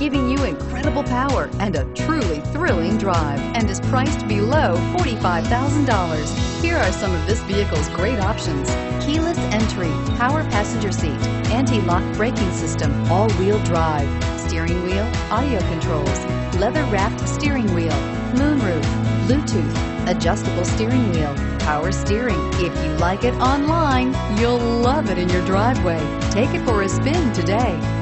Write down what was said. giving you incredible power and a truly thrilling drive, and is priced below $45,000. Here are some of this vehicle's great options: keyless entry, power passenger seat, anti-lock braking system, all-wheel drive, steering wheel audio controls, leather-wrapped steering wheel, moonroof, Bluetooth, adjustable steering wheel, power steering. If you like it online, you'll love it in your driveway. Take it for a spin today.